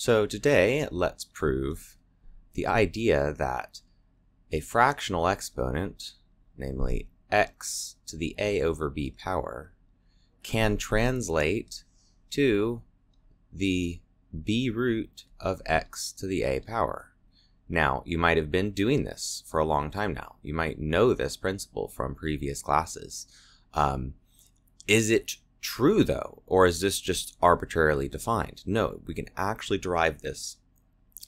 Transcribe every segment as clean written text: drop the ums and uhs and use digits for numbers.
So today, let's prove the idea that a fractional exponent, namely x to the a over b power, can translate to the b root of x to the a power. Now, you might have been doing this for a long time now. You might know this principle from previous classes. Is it true, though, or is this just arbitrarily defined? No, we can actually derive this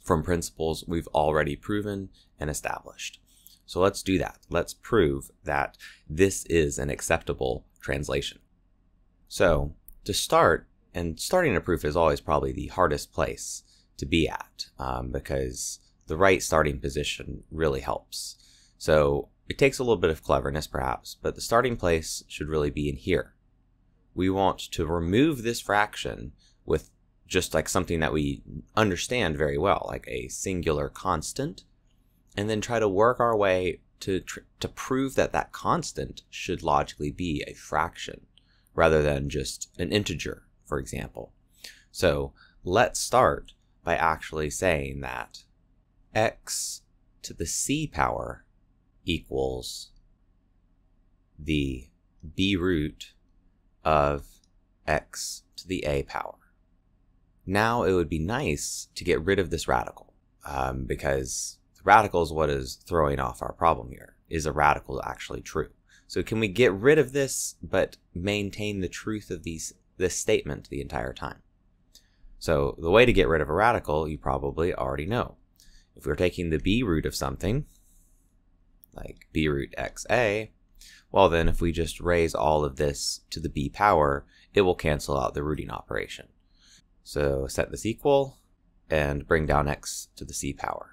from principles we've already proven and established. So let's do that. Let's prove that this is an acceptable translation. So to start, and starting a proof is always probably the hardest place to be at because the right starting position really helps. So it takes a little bit of cleverness perhaps, but the starting place should really be in here. We want to remove this fraction with just like something that we understand very well, like a singular constant, and then try to work our way to prove that that constant should logically be a fraction rather than just an integer, for example. So let's start by actually saying that x to the c power equals the b root of x to the a power. Now it would be nice to get rid of this radical because the radical is what is throwing off our problem here. Is a radical actually true? So can we get rid of this but maintain the truth of this statement the entire time? So the way to get rid of a radical you probably already know. If we're taking the b root of something, like b root xa, well then if we just raise all of this to the b power, it will cancel out the rooting operation. So set this equal and bring down x to the c power.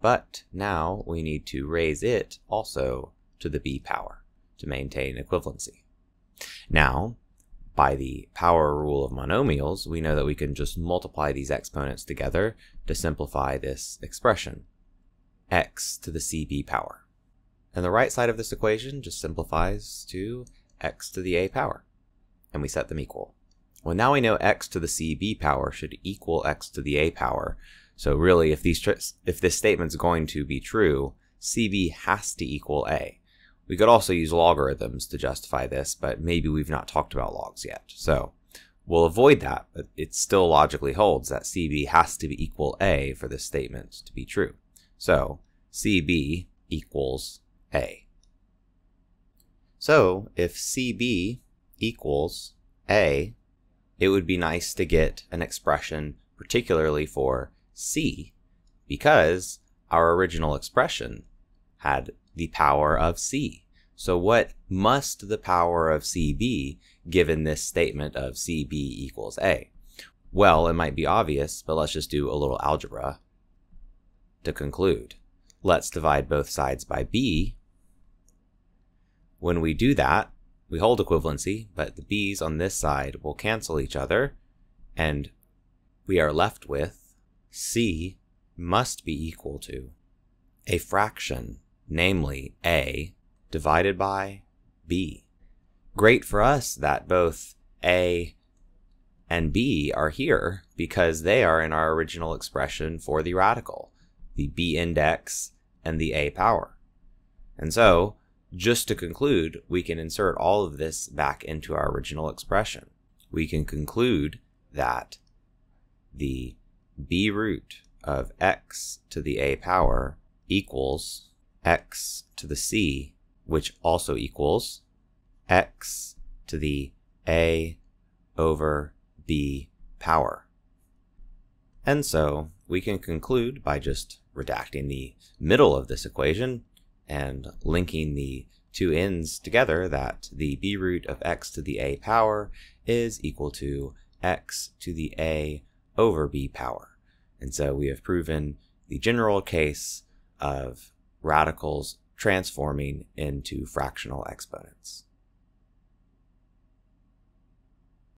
But now we need to raise it also to the b power to maintain equivalency. Now, by the power rule of monomials, we know that we can just multiply these exponents together to simplify this expression, x to the cb power. And the right side of this equation just simplifies to x to the a power, and we set them equal. Well, now we know x to the cb power should equal x to the a power. So really, if this statement's going to be true, cb has to equal a. We could also use logarithms to justify this, but maybe we've not talked about logs yet. So we'll avoid that, but it still logically holds that cb has to be equal a for this statement to be true. So cb equals a. So if cb equals a, it would be nice to get an expression particularly for c, because our original expression had the power of c. So what must the power of c be given this statement of cb equals a? Well, it might be obvious, but let's just do a little algebra to conclude. Let's divide both sides by b. When we do that, we hold equivalency, but the b's on this side will cancel each other, and we are left with c must be equal to a fraction, namely a, divided by b. Great for us that both a and b are here because they are in our original expression for the radical, the b index and the a power. And so, just to conclude, we can insert all of this back into our original expression. We can conclude that the b root of x to the a power equals x to the c, which also equals x to the a over b power. And so we can conclude by just redacting the middle of this equation and linking the two ends together that the b root of x to the a power is equal to x to the a over b power. And so we have proven the general case of radicals transforming into fractional exponents.